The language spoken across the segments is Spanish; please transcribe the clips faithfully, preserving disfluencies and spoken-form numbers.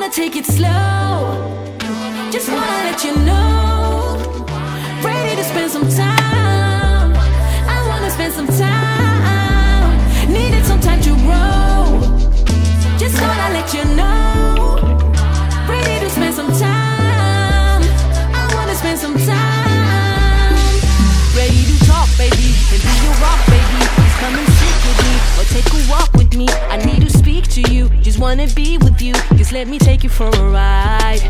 wanna take it slow, just wanna let you know, ready to spend some time, I wanna spend some time, needed some time to grow, just wanna let you know, ready to spend some time, I wanna spend some time, ready to talk baby, and be your rock baby, please come and sit with me, or take a walk with me, I need to speak to you, just wanna be with you, just let me take you for a ride.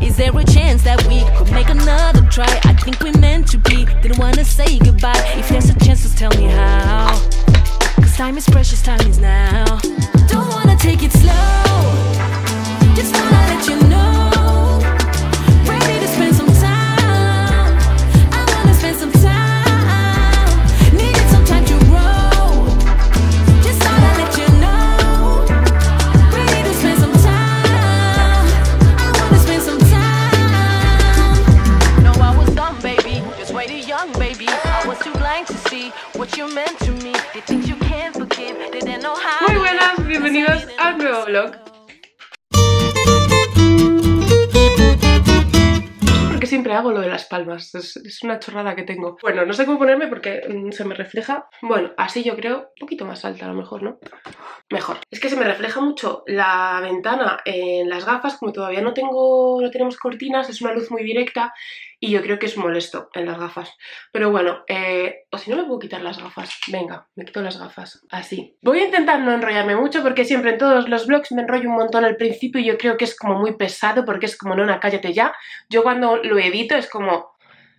Is there a chance that we could make another try? I think we meant to be, didn't wanna say goodbye. If there's a chance, just tell me how, cause time is precious, time is now. Don't wanna take it slow, just wanna let you know. Muy buenas, bienvenidos al nuevo vlog. Porque siempre hago lo de las palmas, es, es una chorrada que tengo. Bueno, no sé cómo ponerme porque mmm, se me refleja. Bueno, así yo creo, un poquito más alta a lo mejor, ¿no? Mejor. Es que se me refleja mucho la ventana en las gafas, como todavía no tengo, no tenemos cortinas, es una luz muy directa. Y yo creo que es molesto en las gafas. Pero bueno, eh, o si no me puedo quitar las gafas. Venga, me quito las gafas. Así. Voy a intentar no enrollarme mucho porque siempre en todos los vlogs me enrollo un montón al principio y yo creo que es como muy pesado porque es como, Nona, cállate ya. Yo cuando lo edito es como,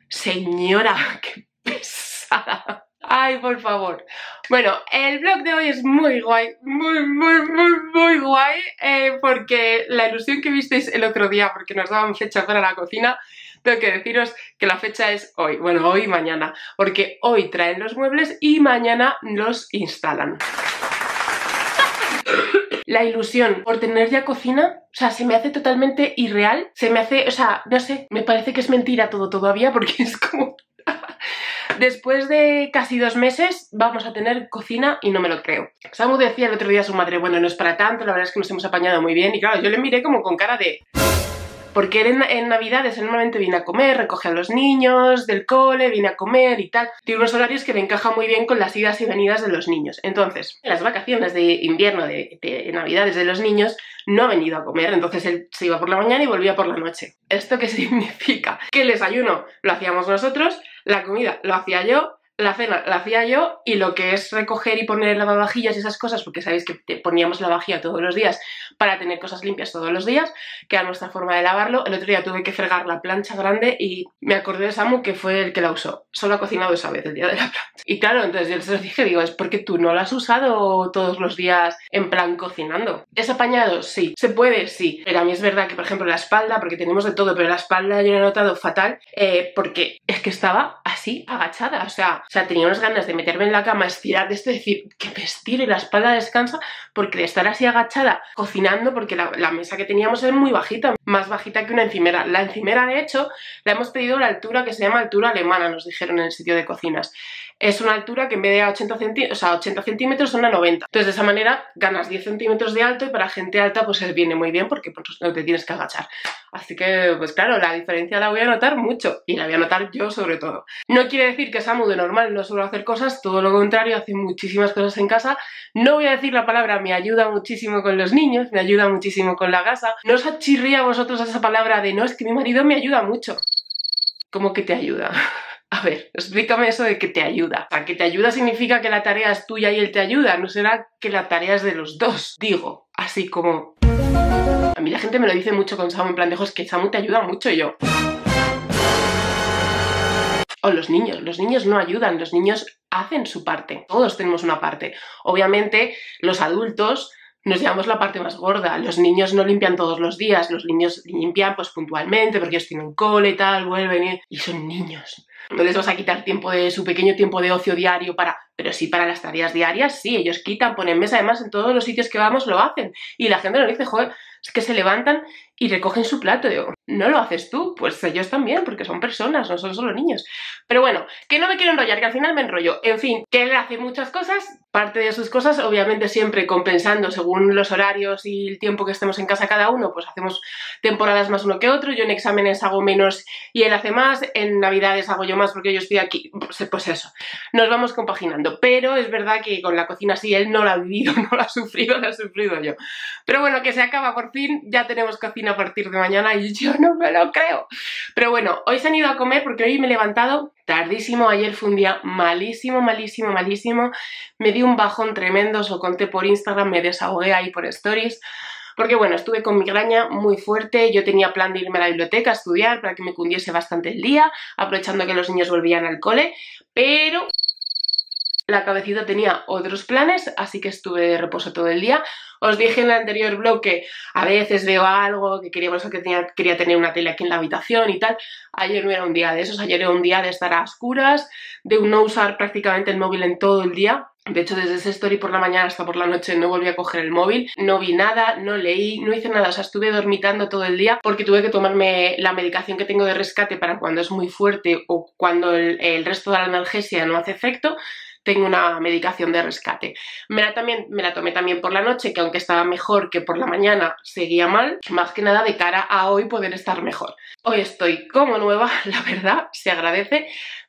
señora, qué pesada. Ay, por favor. Bueno, el vlog de hoy es muy guay, muy, muy, muy, muy guay. Eh, porque la ilusión que visteis el otro día, porque nos daban fecha para la cocina... Tengo que deciros que la fecha es hoy, bueno, hoy y mañana, porque hoy traen los muebles y mañana los instalan. La ilusión por tener ya cocina, o sea, se me hace totalmente irreal, se me hace, o sea, no sé, me parece que es mentira todo todavía porque es como... Después de casi dos meses vamos a tener cocina y no me lo creo. Samu decía el otro día a su madre, bueno, no es para tanto, la verdad es que nos hemos apañado muy bien y claro, yo le miré como con cara de... Porque él en, en Navidades normalmente viene a comer, recoge a los niños del cole, viene a comer y tal. Tiene unos horarios que le encajan muy bien con las idas y venidas de los niños. Entonces, en las vacaciones de invierno, de, de Navidades de los niños, no ha venido a comer. Entonces él se iba por la mañana y volvía por la noche. ¿Esto qué significa? Que el desayuno lo hacíamos nosotros, la comida lo hacía yo, la cena la hacía yo y lo que es recoger y poner lavavajillas y esas cosas, porque sabéis que poníamos la vajilla todos los días para tener cosas limpias todos los días, que era nuestra forma de lavarlo. El otro día tuve que fregar la plancha grande y me acordé de Samu, que fue el que la usó. Solo ha cocinado esa vez, el día de la plancha. Y claro, entonces yo les dije, digo, es porque tú no la has usado todos los días en plan cocinando. ¿Es apañado? Sí. ¿Se puede? Sí. Pero a mí es verdad que, por ejemplo, la espalda, porque tenemos de todo, pero la espalda yo la he notado fatal, eh, porque es que estaba así, agachada, o sea... O sea, tenía unas ganas de meterme en la cama, estirar de esto, decir que me estiro y la espalda descansa, porque de estar así agachada cocinando, porque la, la mesa que teníamos es muy bajita, más bajita que una encimera. La encimera, de hecho, la hemos pedido la altura que se llama altura alemana, nos dijeron en el sitio de cocinas. Es una altura que en vez de a ochenta centímetros, o sea, ochenta centímetros son a noventa. Entonces de esa manera ganas diez centímetros de alto y para gente alta pues les viene muy bien porque pues, no te tienes que agachar. Así que pues claro, la diferencia la voy a notar mucho y la voy a notar yo sobre todo. No quiere decir que Samu de normal no suelo hacer cosas, todo lo contrario, hace muchísimas cosas en casa. No voy a decir la palabra, me ayuda muchísimo con los niños, me ayuda muchísimo con la casa. ¿No os achirría a vosotros esa palabra de no, es que mi marido me ayuda mucho? ¿Cómo que te ayuda? A ver, explícame eso de que te ayuda. O sea, que te ayuda significa que la tarea es tuya y él te ayuda, no será que la tarea es de los dos. Digo, así como... A mí la gente me lo dice mucho con Samu, en plan de, es que Samu te ayuda mucho y yo... O los niños, los niños no ayudan, los niños hacen su parte, todos tenemos una parte. Obviamente los adultos nos llevamos la parte más gorda, los niños no limpian todos los días, los niños limpian pues puntualmente porque ellos tienen cole y tal, vuelven y... y son niños. No les vas a quitar tiempo de su pequeño tiempo de ocio diario para... Pero sí para las tareas diarias, sí, ellos quitan, ponen mesa, además en todos los sitios que vamos lo hacen. Y la gente nos dice, joder, es que se levantan y recogen su plato. Digo, no lo haces tú, pues ellos también, porque son personas, no son solo niños. Pero bueno, que no me quiero enrollar, que al final me enrollo. En fin, que él hace muchas cosas, parte de sus cosas, obviamente siempre compensando según los horarios y el tiempo que estemos en casa cada uno, pues hacemos temporadas más uno que otro. Yo en exámenes hago menos y él hace más, en navidades hago yo más porque yo estoy aquí, pues, pues eso, nos vamos compaginando. Pero es verdad que con la cocina sí, él no la ha vivido, no la ha sufrido, la he sufrido yo. Pero bueno, que se acaba por fin, ya tenemos cocina a partir de mañana y yo no me lo creo. Pero bueno, hoy se han ido a comer porque hoy me he levantado tardísimo. Ayer fue un día malísimo, malísimo, malísimo. Me di un bajón tremendo, os lo conté por Instagram, me desahogué ahí por stories. Porque bueno, estuve con migraña muy fuerte, yo tenía plan de irme a la biblioteca a estudiar para que me cundiese bastante el día, aprovechando que los niños volvían al cole, pero la cabecita tenía otros planes, así que estuve de reposo todo el día. Os dije en el anterior blog que a veces veo algo, que quería, por eso que tenía, quería tener una tele aquí en la habitación y tal. Ayer no era un día de esos, ayer era un día de estar a oscuras, de no usar prácticamente el móvil en todo el día. De hecho, desde ese story por la mañana hasta por la noche no volví a coger el móvil, no vi nada, no leí, no hice nada, o sea, estuve dormitando todo el día porque tuve que tomarme la medicación que tengo de rescate para cuando es muy fuerte o cuando el, el resto de la analgesia no hace efecto. Tengo una medicación de rescate. Me la, también, me la tomé también por la noche, que aunque estaba mejor que por la mañana, seguía mal. Más que nada de cara a hoy poder estar mejor. Hoy estoy como nueva, la verdad, se agradece.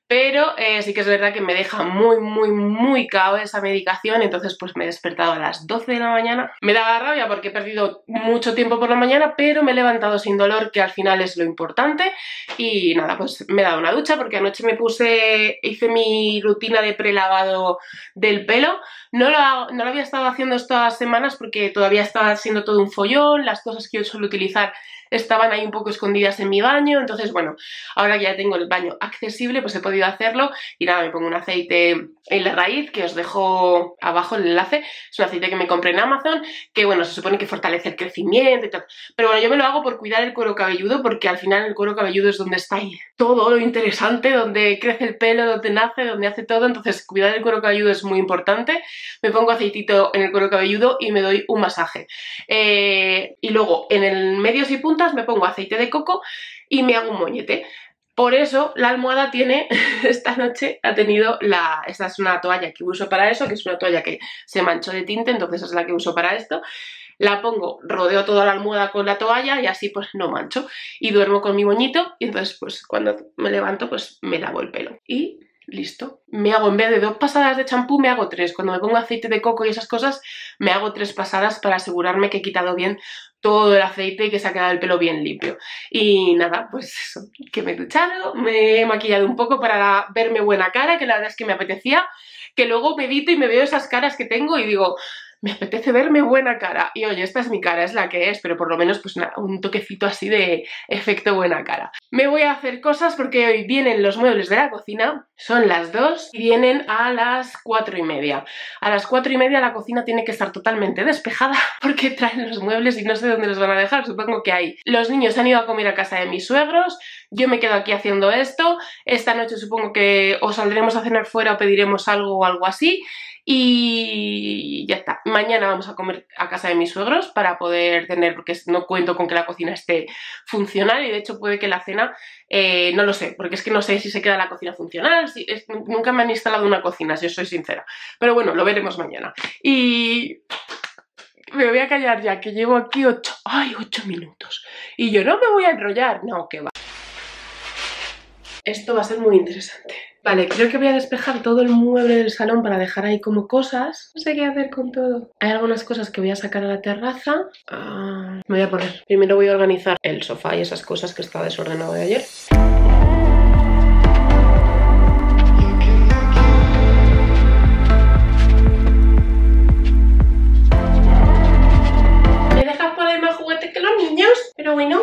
Pero eh, sí que es verdad que me deja muy, muy, muy cao esa medicación. Entonces pues me he despertado a las doce de la mañana. Me da rabia porque he perdido mucho tiempo por la mañana, pero me he levantado sin dolor, que al final es lo importante. Y nada, pues me he dado una ducha porque anoche me puse, hice mi rutina de prelavado del pelo. No lo, no lo había estado haciendo estas semanas porque todavía estaba siendo todo un follón. Las cosas que yo suelo utilizar estaban ahí un poco escondidas en mi baño. Entonces bueno, ahora que ya tengo el baño accesible, pues he podido hacerlo. Y nada, me pongo un aceite en la raíz, que os dejo abajo el enlace. Es un aceite que me compré en Amazon, que bueno, se supone que fortalece el crecimiento y tal, pero bueno, yo me lo hago por cuidar el cuero cabelludo, porque al final el cuero cabelludo es donde está ahí todo lo interesante, donde crece el pelo, donde nace, donde hace todo. Entonces cuidar el cuero cabelludo es muy importante. Me pongo aceitito en el cuero cabelludo y me doy un masaje, eh, y luego en el medios y puntas me pongo aceite de coco y me hago un moñete. Por eso la almohada tiene, esta noche ha tenido la, esta es una toalla que uso para eso, que es una toalla que se manchó de tinte, entonces es la que uso para esto. La pongo, rodeo toda la almohada con la toalla y así pues no mancho. Y duermo con mi moñito y entonces pues cuando me levanto pues me lavo el pelo. Y listo. Me hago, en vez de dos pasadas de champú, me hago tres. Cuando me pongo aceite de coco y esas cosas, me hago tres pasadas para asegurarme que he quitado bien todo el aceite y que se ha quedado el pelo bien limpio. Y nada, pues eso, que me he duchado, me he maquillado un poco para verme buena cara, que la verdad es que me apetecía, que luego medito y me veo esas caras que tengo y digo, me apetece verme buena cara. Y oye, esta es mi cara, es la que es, pero por lo menos pues nada, un toquecito así de efecto buena cara. Me voy a hacer cosas porque hoy vienen los muebles de la cocina, son las dos y vienen a las cuatro y media. A las cuatro y media la cocina tiene que estar totalmente despejada porque traen los muebles y no sé dónde los van a dejar, supongo que ahí. Los niños han ido a comer a casa de mis suegros, yo me quedo aquí haciendo esto. Esta noche supongo que o saldremos a cenar fuera o pediremos algo o algo así. Y ya está, mañana vamos a comer a casa de mis suegros para poder tener, porque no cuento con que la cocina esté funcional y de hecho puede que la cena, eh, no lo sé, porque es que no sé si se queda la cocina funcional, si, es, nunca me han instalado una cocina, si os soy sincera, pero bueno, lo veremos mañana. Y me voy a callar ya, que llevo aquí ocho, ay, ocho minutos y yo no me voy a enrollar, no, que va. Esto va a ser muy interesante. Vale, creo que voy a despejar todo el mueble del salón para dejar ahí como cosas. No sé qué hacer con todo. Hay algunas cosas que voy a sacar a la terraza. Ah, me voy a poner. Primero voy a organizar el sofá y esas cosas que estaba desordenado de ayer. Me dejas poner más juguetes que los niños, pero bueno.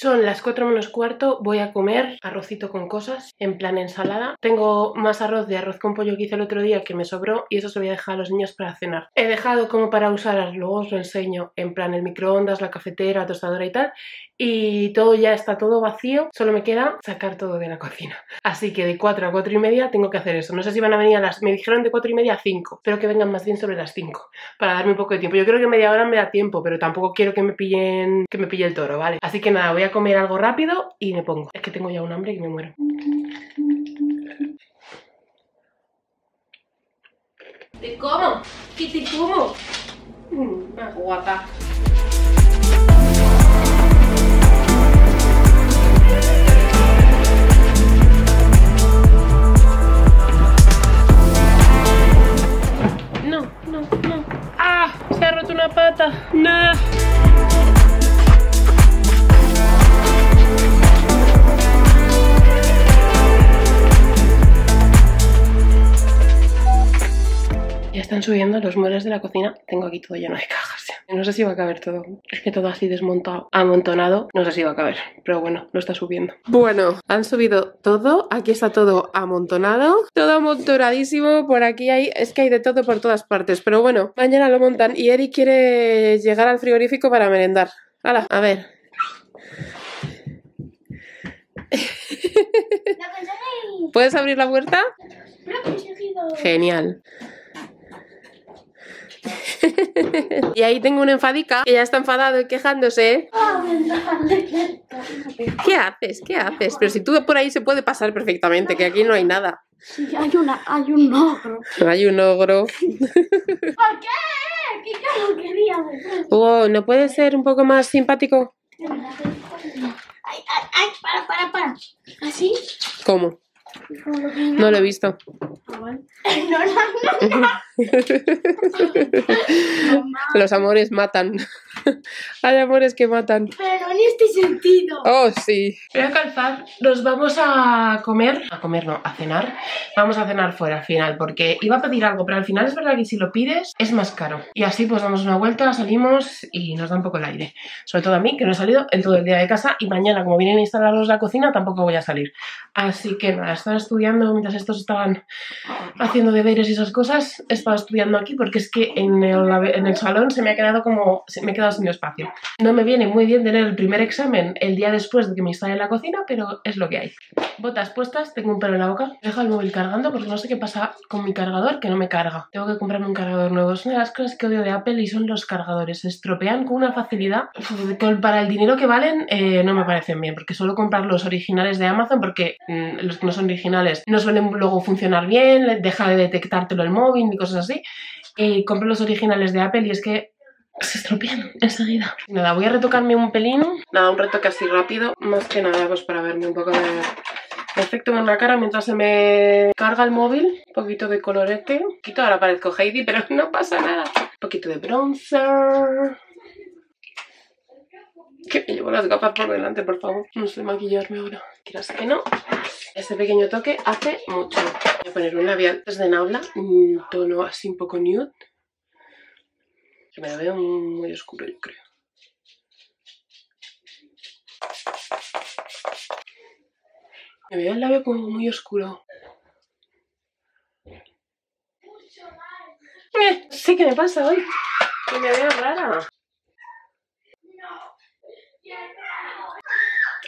Son las cuatro menos cuarto, voy a comer arrocito con cosas, en plan ensalada. Tengo más arroz de arroz con pollo que hice el otro día que me sobró y eso se lo voy a dejar a los niños para cenar. He dejado como para usar, luego os lo enseño, en plan el microondas, la cafetera, la tostadora y tal. Y todo ya está todo vacío, solo me queda sacar todo de la cocina. Así que de cuatro a cuatro y media tengo que hacer eso. No sé si van a venir a las... me dijeron de cuatro y media a cinco. Espero que vengan más bien sobre las cinco para darme un poco de tiempo. Yo creo que media hora me da tiempo, pero tampoco quiero que me pillen, que me pille el toro, ¿vale? Así que nada, voy a comer algo rápido y me pongo. Es que tengo ya un hambre que me muero. ¿Te como? ¿Qué te como? Una guapa. No, no. ¡Ah! Se ha roto una pata. ¡Nah! Ya están subiendo los muebles de la cocina. Tengo aquí todo lleno de cajas. No sé si va a caber todo. Es que todo así desmontado, amontonado, no sé si va a caber. Pero bueno, lo está subiendo. Bueno, han subido todo. Aquí está todo amontonado. Todo amontonadísimo. Por aquí hay... es que hay de todo por todas partes. Pero bueno, mañana lo montan. Y Eric quiere llegar al frigorífico para merendar. ¡Hala! A ver. ¿Puedes abrir la puerta? Genial. Y ahí tengo una enfadica que ya está enfadado y quejándose. ¿Qué haces? ¿Qué haces? Pero si tú por ahí se puede pasar perfectamente, que aquí no hay nada. Sí, hay, una, hay un ogro. Hay un ogro. ¿Por qué? ¿Qué lo quería? Oh, ¿no puede ser un poco más simpático? Ay, ay, ay, para, para, para. ¿Así? ¿Cómo? No lo he visto. No, no, no, no. Los amores matan. Hay amores que matan. Pero en este sentido. Oh, sí. Pero calzar, nos vamos a comer. A comer no, a cenar. Vamos a cenar fuera al final, porque iba a pedir algo, pero al final es verdad que si lo pides es más caro. Y así pues damos una vuelta, salimos y nos da un poco el aire. Sobre todo a mí, que no he salido en todo el día de casa. Y mañana, como vienen a instalarlos la cocina, tampoco voy a salir. Así que nada, estaba estudiando mientras estos estaban haciendo deberes y esas cosas. Estaba estudiando aquí porque es que en el, en el salón se me ha quedado como... se me ha quedado sin espacio. No me viene muy bien tener el primer examen el día después de que me instale la cocina, pero es lo que hay. Botas puestas, tengo un pelo en la boca. Dejo el móvil cargando porque no sé qué pasa con mi cargador, que no me carga. Tengo que comprarme un cargador nuevo. Es una de las cosas que odio de Apple y son los cargadores. Se estropean con una facilidad. Para el dinero que valen, eh, no me parecen bien, porque suelo comprar los originales de Amazon porque mmm, los que no son originales no suelen luego funcionar bien, deja de detectártelo el móvil y cosas así. Y compré los originales de Apple y es que se estropean enseguida. Nada, voy a retocarme un pelín. Nada, un retoque así rápido. Más que nada, pues para verme un poco de efecto en la cara mientras se me carga el móvil. Un poquito de colorete. Un poquito, ahora parezco Heidi, pero no pasa nada. Un poquito de bronzer. Que me llevo las gafas por delante, por favor. No sé maquillarme ahora. Quieras que no. Este pequeño toque hace mucho. Voy a poner un labial desde Naula. Un tono así un poco nude. Me lo veo muy oscuro, yo creo. Me veo el labio como muy oscuro. Eh, sí que me pasa hoy. Que me veo rara.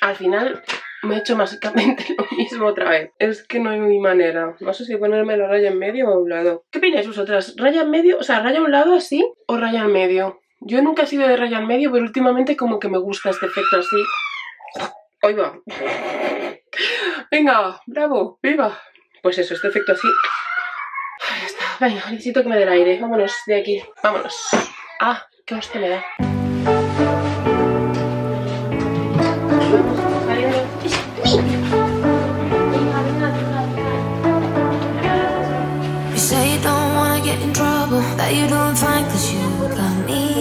Al final me he hecho básicamente lo mismo otra vez. Es que no hay mi manera. No sé si ponerme la raya en medio o a un lado. ¿Qué opináis vosotras? ¿Raya en medio? O sea, ¿raya a un lado así o raya en medio? Yo nunca he sido de raya en medio, pero últimamente como que me gusta este efecto así. ¡Ahí va! ¡Venga! ¡Bravo! ¡Viva! Pues eso, este efecto así. Ahí está. Venga, necesito que me dé el aire. Vámonos de aquí. Vámonos. ¡Ah! ¡Qué hostia me da!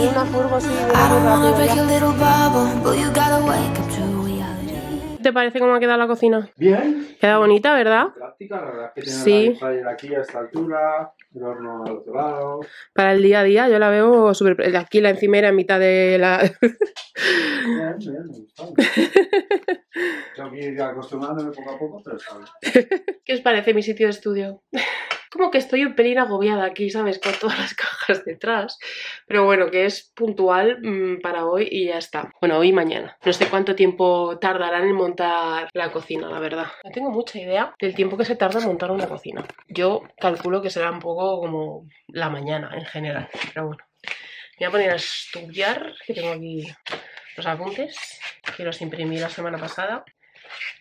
Una curva así. ¿Te parece cómo ha quedado la cocina? Bien. Queda bonita, ¿verdad? Práctica, la verdad es que tiene la pantalla aquí a esta altura, el horno al otro lado. Para el día a día yo la veo super... Aquí la encimera en mitad de la... Bien, bien, me gusta. Tengo que ir acostumbrándome poco a poco, pero sabes. ¿Qué os parece mi sitio de estudio? Como que estoy un pelín agobiada aquí, ¿sabes? Con todas las cajas detrás. Pero bueno, que es puntual mmm, para hoy y ya está. Bueno, hoy y mañana. No sé cuánto tiempo tardarán en montar la cocina, la verdad. No tengo mucha idea del tiempo que se tarda en montar una cocina. Yo calculo que será un poco como la mañana en general. Pero bueno, me voy a poner a estudiar, que tengo aquí los apuntes, que los imprimí la semana pasada.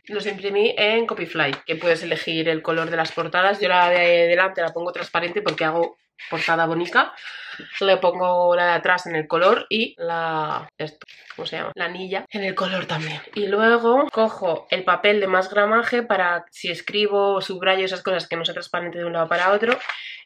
Los imprimí en Copyfly, que puedes elegir el color de las portadas. Yo la de delante la pongo transparente porque hago portada bonita. Le pongo la de atrás en el color y la... Esto, ¿cómo se llama? La anilla en el color también. Y luego cojo el papel de más gramaje para si escribo o subrayo esas cosas que no sea transparente de un lado para otro.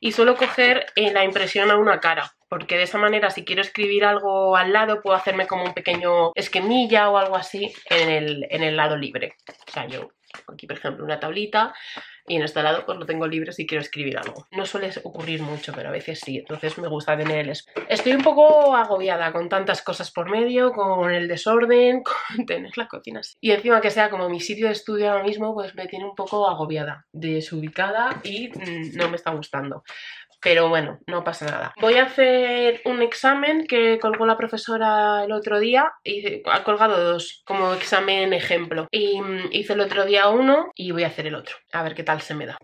Y suelo coger la impresión a una cara, porque de esa manera si quiero escribir algo al lado puedo hacerme como un pequeño esquemilla o algo así en el, en el lado libre. O sea, yo aquí por ejemplo una tablita y en este lado pues lo tengo libre si quiero escribir algo. No suele ocurrir mucho, pero a veces sí, entonces me gusta tener el... Estoy un poco agobiada con tantas cosas por medio, con el desorden, con tener las cocinas. Y encima que sea como mi sitio de estudio ahora mismo, pues me tiene un poco agobiada, desubicada y mmm, no me está gustando. Pero bueno, no pasa nada. Voy a hacer un examen que colgó la profesora el otro día. Y ha colgado dos como examen ejemplo. Y hice el otro día uno y voy a hacer el otro. A ver qué tal se me da.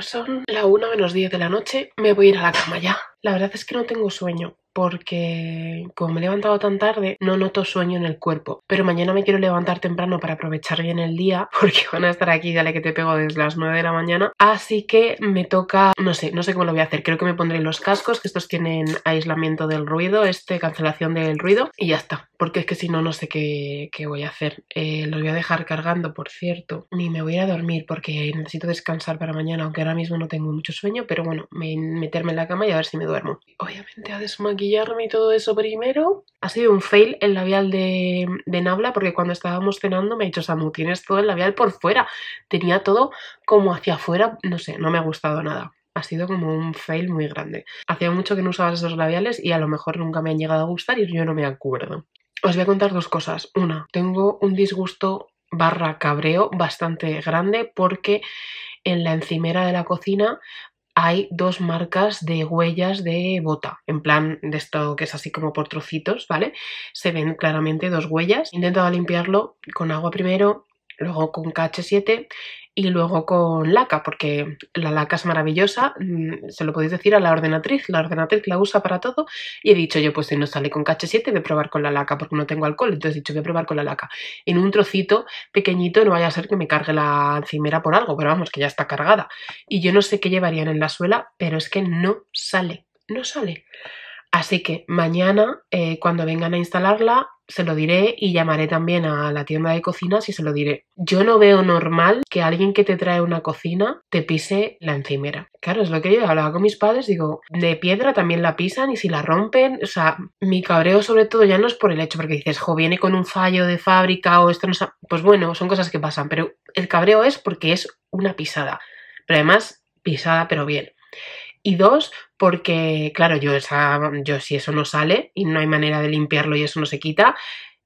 Son la una menos diez de la noche, me voy a ir a la cama ya. La verdad es que no tengo sueño porque como me he levantado tan tarde no noto sueño en el cuerpo. Pero mañana me quiero levantar temprano para aprovechar bien el día porque van a estar aquí, dale que te pego, desde las nueve de la mañana. Así que me toca, no sé, no sé cómo lo voy a hacer. Creo que me pondré los cascos, que estos tienen aislamiento del ruido, este, cancelación del ruido y ya está. Porque es que si no, no sé qué, qué voy a hacer. Eh, los voy a dejar cargando, por cierto. Ni me voy a ir a dormir porque necesito descansar para mañana, aunque ahora mismo no tengo mucho sueño. Pero bueno, me, meterme en la cama y a ver si me duermo. Obviamente a desmaquillarme y todo eso primero. Ha sido un fail el labial de, de Nabla porque cuando estábamos cenando me ha dicho: Samu, tienes todo el labial por fuera. Tenía todo como hacia afuera. No sé, no me ha gustado nada. Ha sido como un fail muy grande. Hacía mucho que no usabas esos labiales y a lo mejor nunca me han llegado a gustar y yo no me acuerdo. Os voy a contar dos cosas. Una, tengo un disgusto barra cabreo bastante grande porque en la encimera de la cocina hay dos marcas de huellas de bota, en plan de esto que es así como por trocitos, ¿vale? Se ven claramente dos huellas. He intentado limpiarlo con agua primero, luego con K H siete y luego con laca, porque la laca es maravillosa, se lo podéis decir a la ordenatriz, la ordenatriz la usa para todo, y he dicho yo, pues si no sale con K H siete voy a probar con la laca, porque no tengo alcohol, entonces he dicho voy a probar con la laca, en un trocito pequeñito, no vaya a ser que me cargue la encimera por algo, pero vamos, que ya está cargada, y yo no sé qué llevarían en la suela, pero es que no sale, no sale. Así que mañana, eh, cuando vengan a instalarla, se lo diré y llamaré también a la tienda de cocinas y se lo diré. Yo no veo normal que alguien que te trae una cocina te pise la encimera. Claro, es lo que yo hablaba con mis padres, digo, de piedra también la pisan y si la rompen, o sea, mi cabreo sobre todo ya no es por el hecho, porque dices, jo, viene con un fallo de fábrica o esto no sabe. Pues bueno, son cosas que pasan, pero el cabreo es porque es una pisada, pero además pisada pero bien. Y dos, porque, claro, yo, esa, yo si eso no sale y no hay manera de limpiarlo y eso no se quita,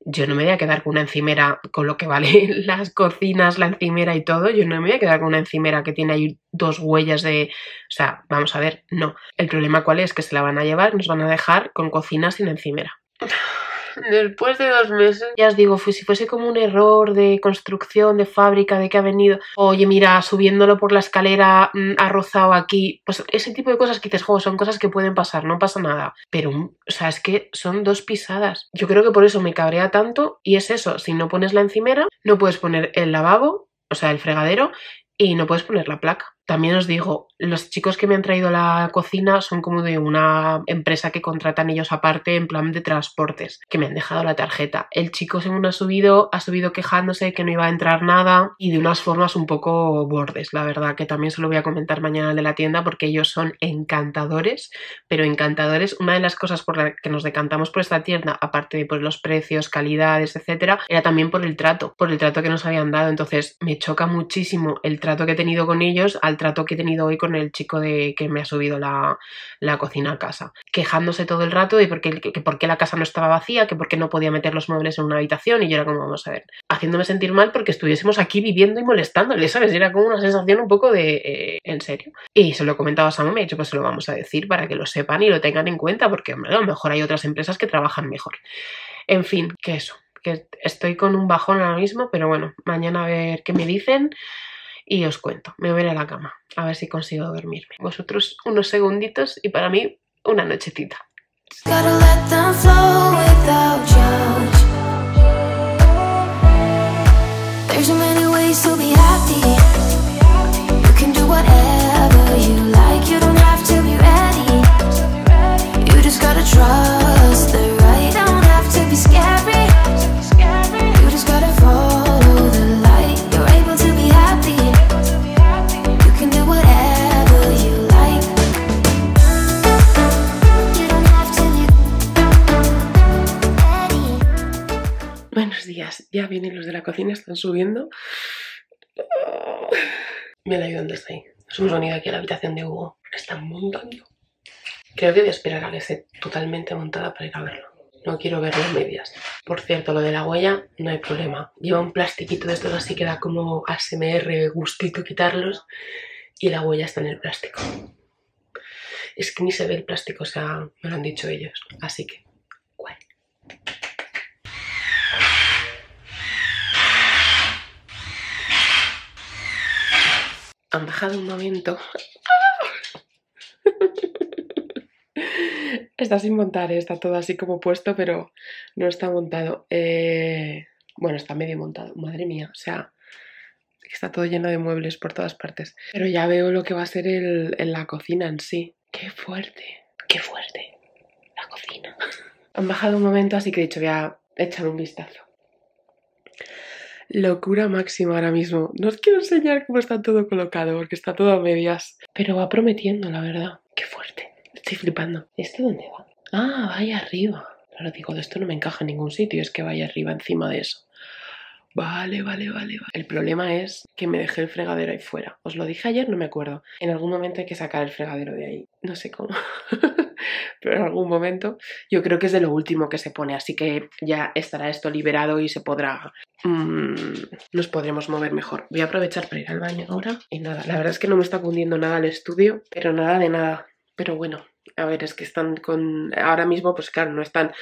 yo no me voy a quedar con una encimera, con lo que vale las cocinas, la encimera y todo, yo no me voy a quedar con una encimera que tiene ahí dos huellas de... O sea, vamos a ver, no. El problema cuál es, que se la van a llevar, nos van a dejar con cocinas sin encimera. Después de dos meses, ya os digo, si fuese como un error de construcción, de fábrica, de que ha venido, oye mira, subiéndolo por la escalera ha rozado aquí, pues ese tipo de cosas que dices, jo, son cosas que pueden pasar, no pasa nada, pero, o sea, es que son dos pisadas, yo creo que por eso me cabrea tanto, y es eso, si no pones la encimera, no puedes poner el lavabo, o sea, el fregadero, y no puedes poner la placa. También os digo, los chicos que me han traído la cocina son como de una empresa que contratan ellos aparte en plan de transportes, que me han dejado la tarjeta. El chico según ha subido, ha subido quejándose que no iba a entrar nada y de unas formas un poco bordes, la verdad, que también se lo voy a comentar mañana de la tienda porque ellos son encantadores, pero encantadores. Una de las cosas por las que nos decantamos por esta tienda, aparte de por los precios, calidades, etcétera, era también por el trato, por el trato que nos habían dado. Entonces me choca muchísimo el trato que he tenido con ellos al trato que he tenido hoy con el chico de que me ha subido la, la cocina a casa, quejándose todo el rato de por qué, que por qué la casa no estaba vacía, que por qué no podía meter los muebles en una habitación, y yo era como, vamos a ver, haciéndome sentir mal porque estuviésemos aquí viviendo y molestándole, ¿sabes? Era como una sensación un poco de eh, en serio. Y se lo he comentado a Samu, me ha dicho, pues se lo vamos a decir para que lo sepan y lo tengan en cuenta porque, hombre, a lo mejor hay otras empresas que trabajan mejor. En fin, que eso, que estoy con un bajón ahora mismo, pero bueno, mañana a ver qué me dicen. Y os cuento, me voy a ir a la cama, a ver si consigo dormirme. Vosotros unos segunditos y para mí una nochecita. Ya vienen los de la cocina, están subiendo. Me la ayudan desde ahí. Nos hemos venido aquí a la habitación de Hugo. Están montando. Creo que voy a esperar a que esté totalmente montada para ir a verlo. No quiero verlo en medias. Por cierto, lo de la huella no hay problema. Lleva un plastiquito de estos así que da como A S M R gustito quitarlos. Y la huella está en el plástico. Es que ni se ve el plástico, o sea, me lo han dicho ellos. Así que, guay. Han bajado un momento. Está sin montar, ¿eh? Está todo así como puesto, pero no está montado. Eh... Bueno, está medio montado, madre mía. O sea, está todo lleno de muebles por todas partes. Pero ya veo lo que va a ser el, el, la cocina en sí. ¡Qué fuerte! ¡Qué fuerte! La cocina. Han bajado un momento, así que he dicho, voy a echar un vistazo. Locura máxima ahora mismo. No os quiero enseñar cómo está todo colocado porque está todo a medias, pero va prometiendo, la verdad. Qué fuerte, estoy flipando. ¿Este dónde va? Ah, vaya arriba. Claro, digo, de esto no me encaja en ningún sitio, es que vaya arriba encima de eso. Vale, vale, vale, vale. El problema es que me dejé el fregadero ahí fuera. Os lo dije ayer, no me acuerdo. En algún momento hay que sacar el fregadero de ahí. No sé cómo. Pero en algún momento, yo creo que es de lo último que se pone, así que ya estará esto liberado y se podrá, mmm, nos podremos mover mejor. Voy a aprovechar para ir al baño ahora y nada, la verdad es que no me está cundiendo nada el estudio, pero nada de nada, pero bueno, a ver, es que están con, ahora mismo pues claro, no están,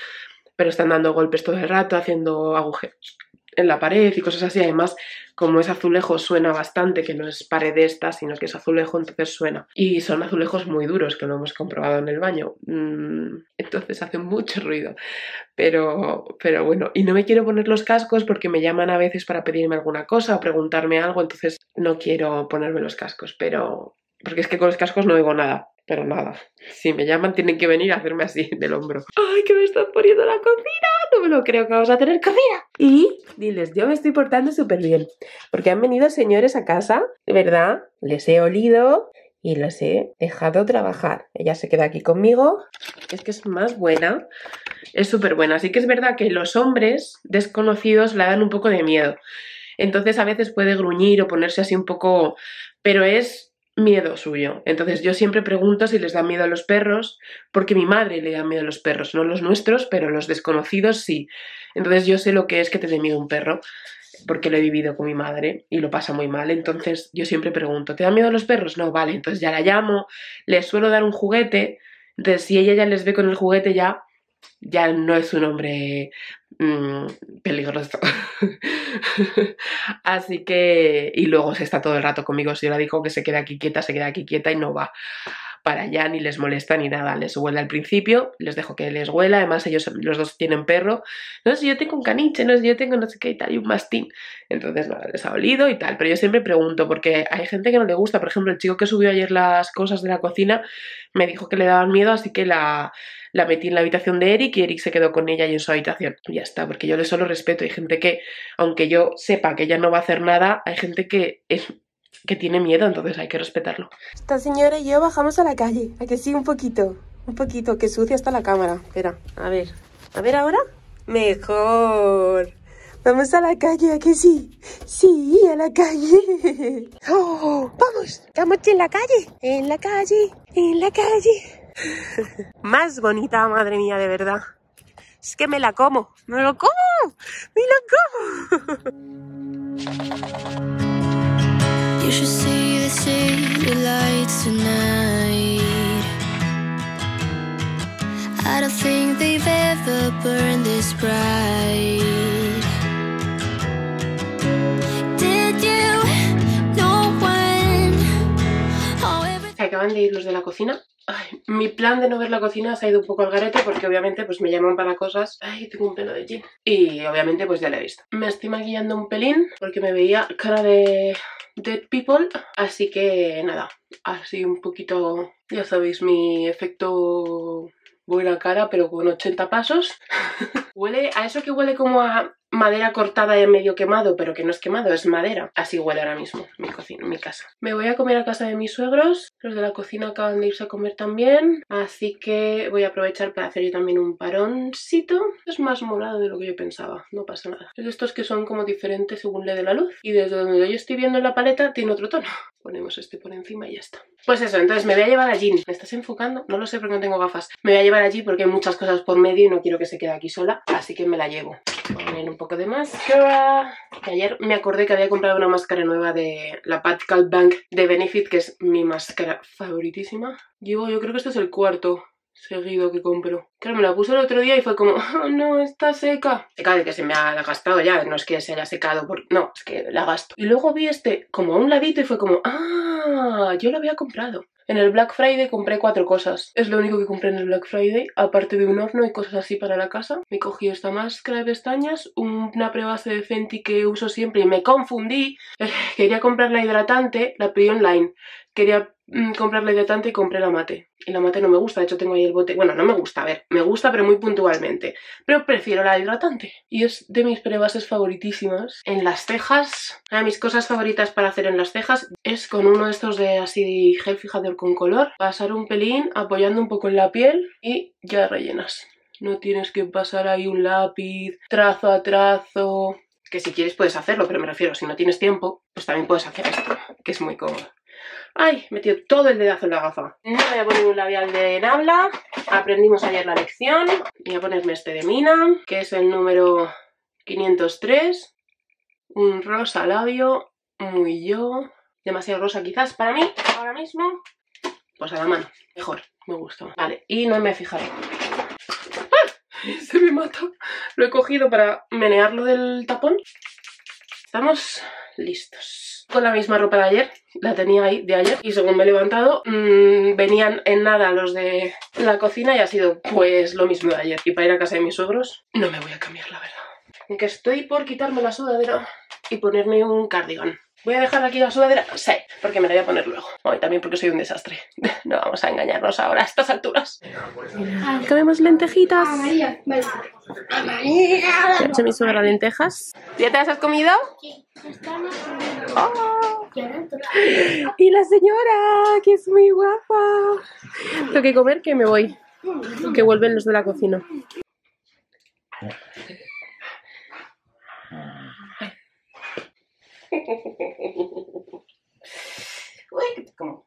pero están dando golpes todo el rato, haciendo agujeros en la pared y cosas así. Además, como es azulejo suena bastante, que no es pared esta, sino que es azulejo, entonces suena. Y son azulejos muy duros, que lo hemos comprobado en el baño. Entonces hace mucho ruido. Pero, pero bueno, y no me quiero poner los cascos porque me llaman a veces para pedirme alguna cosa o preguntarme algo, entonces no quiero ponerme los cascos, pero... Porque es que con los cascos no oigo nada, pero nada. Si me llaman tienen que venir a hacerme así del hombro. ¡Ay, que me están poniendo la cocina! No me lo creo que vamos a tener comida. Y diles, yo me estoy portando súper bien porque han venido señores a casa, de verdad, les he olido y los he dejado trabajar. Ella se queda aquí conmigo, es que es más buena, es súper buena. Así que es verdad que los hombres desconocidos la dan un poco de miedo, entonces a veces puede gruñir o ponerse así un poco, pero es miedo suyo. Entonces yo siempre pregunto si les da miedo a los perros, porque mi madre le da miedo a los perros, no los nuestros, pero los desconocidos sí. Entonces yo sé lo que es que te dé miedo un perro, porque lo he vivido con mi madre y lo pasa muy mal. Entonces yo siempre pregunto, ¿te da miedo a los perros? No, vale, entonces ya la llamo, le suelo dar un juguete, entonces si ella ya les ve con el juguete ya, ya no es un hombre mmm, peligroso. Así que... Y luego se está todo el rato conmigo. Si yo le digo que se quede aquí quieta, se queda aquí quieta y no va. para allá, ni les molesta ni nada, les huele al principio, les dejo que les huela, además ellos los dos tienen perro, no sé, yo tengo un caniche, no sé, yo tengo no sé qué y tal, y un mastín, entonces nada, les ha olido y tal, pero yo siempre pregunto, porque hay gente que no le gusta, por ejemplo, el chico que subió ayer las cosas de la cocina me dijo que le daban miedo, así que la... La metí en la habitación de Eric y Eric se quedó con ella y en su habitación. Ya está, porque yo le solo respeto. Hay gente que, aunque yo sepa que ella no va a hacer nada, hay gente que, es, que tiene miedo, entonces hay que respetarlo. Esta señora y yo bajamos a la calle. ¿A que sí? Un poquito. Un poquito, que sucia está la cámara. Espera, a ver. A ver ahora. Mejor. Vamos a la calle, ¿a que sí? Sí, a la calle. Oh, vamos. Estamos en la calle. En la calle. En la calle. Más bonita, madre mía, de verdad. Es que me la como. ¡Me lo como! ¡Me lo como! You should see the city lights tonight. I don't think they've ever burned this bright. Acaban de ir los de la cocina. Ay, mi plan de no ver la cocina se ha ido un poco al garete porque obviamente pues me llaman para cosas. Ay, tengo un pelo de jean. Y obviamente pues ya la he visto. Me estoy maquillando un pelín porque me veía cara de dead people. Así que nada, así un poquito, ya sabéis, mi efecto buena cara pero con ochenta pasos. Huele a eso que huele como a madera cortada y medio quemado, pero que no es quemado, es madera. Así huele ahora mismo mi cocina, mi casa. Me voy a comer a casa de mis suegros. Los de la cocina acaban de irse a comer también. Así que voy a aprovechar para hacer yo también un paroncito. Es más morado de lo que yo pensaba, no pasa nada. Es de estos que son como diferentes según le dé la luz. Y desde donde yo estoy viendo en la paleta tiene otro tono. Ponemos este por encima y ya está. Pues eso, entonces me voy a llevar a Jean. ¿Me estás enfocando? No lo sé porque no tengo gafas. Me voy a llevar a Jean porque hay muchas cosas por medio y no quiero que se quede aquí sola. Así que me la llevo. Poner un poco de máscara. Ayer me acordé que había comprado una máscara nueva de la Pat Call Bank de Benefit, que es mi máscara favoritísima. Llevo, yo creo que este es el cuarto seguido que compro. Claro, me la puse el otro día y fue como, oh, no, está seca. Seca de que se me ha gastado ya, no es que se haya secado, por... no, es que la gasto. Y luego vi este como a un ladito y fue como, ah, yo lo había comprado. En el Black Friday compré cuatro cosas. Es lo único que compré en el Black Friday, aparte de un horno y cosas así para la casa. Me cogí esta máscara de pestañas, una prebase de Fenty que uso siempre y me confundí. Quería comprar la hidratante, la pedí online. Quería mmm, comprar la hidratante y compré la mate. Y la mate no me gusta, de hecho tengo ahí el bote. Bueno, no me gusta, a ver, me gusta pero muy puntualmente. Pero prefiero la hidratante. Y es de mis prebases favoritísimas. En las cejas, una de mis cosas favoritas para hacer en las cejas es con uno de estos de así gel fijador con color, pasar un pelín apoyando un poco en la piel y ya rellenas. No tienes que pasar ahí un lápiz, trazo a trazo, que si quieres puedes hacerlo, pero me refiero, si no tienes tiempo, pues también puedes hacer esto, que es muy cómodo. ¡Ay! He metido todo el dedazo en la gafa. No me voy a poner un labial de Nabla, aprendimos ayer la lección. Voy a ponerme este de Mina, que es el número quinientos tres, un rosa labio, muy yo, demasiado rosa quizás para mí, ahora mismo. Pues a la mano, mejor, me gusta. Vale, y no me he fijado. ¡Ah! Se me mata. Lo he cogido para menearlo del tapón. Estamos listos. Con la misma ropa de ayer, la tenía ahí de ayer. Y según me he levantado, mmm, venían en nada los de la cocina y ha sido pues lo mismo de ayer. Y para ir a casa de mis suegros, no me voy a cambiar, la verdad. Aunque estoy por quitarme la sudadera y ponerme un cardigan. ¿Voy a dejar aquí la sudadera? Sí, porque me la voy a poner luego. Bueno, y también porque soy un desastre. No vamos a engañarnos ahora a estas alturas. Comemos lentejitas. Amarilla, vale. Amarilla. Ya se me sobran lentejas. ¿Ya te las has comido? Sí. Oh. Y la señora, que es muy guapa. Tengo que comer que me voy. Que vuelven los de la cocina. Uy, como...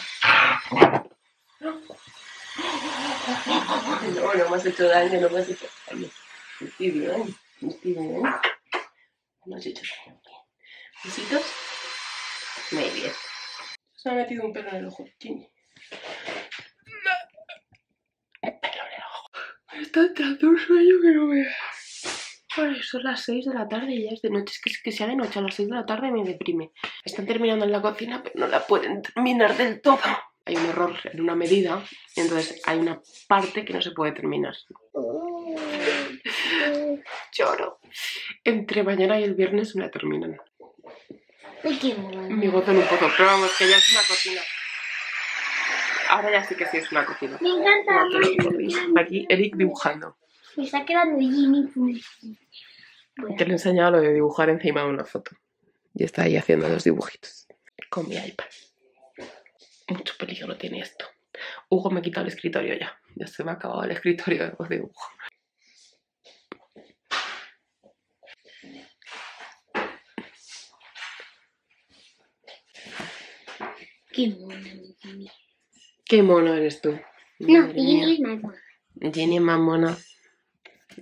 No, no me has hecho daño, no me has hecho daño. Estoy bien, estoy bien. No has hecho daño, bien. ¿Besitos? Muy bien. Se me ha metido un pelo en el ojo, Jimmy. Un pelo en el ojo. Me está entrando un sueño que no veas. Ay, son las seis de la tarde y ya es de noche. Es que, es que sea de noche, a las seis de la tarde me deprime. Están terminando en la cocina, pero no la pueden terminar del todo. Hay un error en una medida, y entonces hay una parte que no se puede terminar. Lloro. Entre mañana y el viernes me la terminan. Me gozan un poco, pero vamos, que ya es una cocina. Ahora ya sí que sí es una cocina. Me encanta. No, aquí Eric dibujando. Me está quedando Jimmy. Bueno. Te lo he enseñado lo de dibujar encima de una foto. Y está ahí haciendo los dibujitos. Con mi iPad. Mucho peligro tiene esto. Hugo me ha quitado el escritorio ya. Ya se me ha acabado el escritorio de los dibujos. Qué mono, Jenny. Qué mono eres tú. No, Jenny es más mona. Jenny es más mona.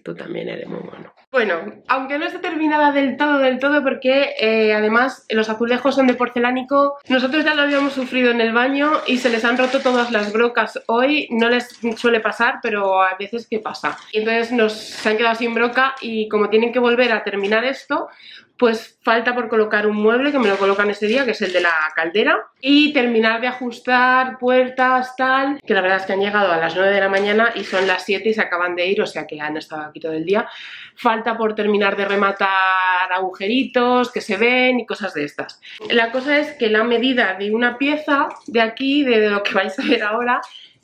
Tú también eres muy mono. Bueno, aunque no está terminada del todo, del todo, porque eh, además los azulejos son de porcelánico. Nosotros ya lo habíamos sufrido en el baño y se les han roto todas las brocas hoy. No les suele pasar, pero a veces que pasa. Y entonces nos se han quedado sin broca y como tienen que volver a terminar esto, pues falta por colocar un mueble, que me lo colocan este día, que es el de la caldera. Y terminar de ajustar puertas, tal. Que la verdad es que han llegado a las nueve de la mañana y son las siete y se acaban de ir, o sea que han estado aquí todo el día. Falta por terminar de rematar agujeritos que se ven y cosas de estas. La cosa es que la medida de una pieza de aquí, de lo que vais a ver ahora...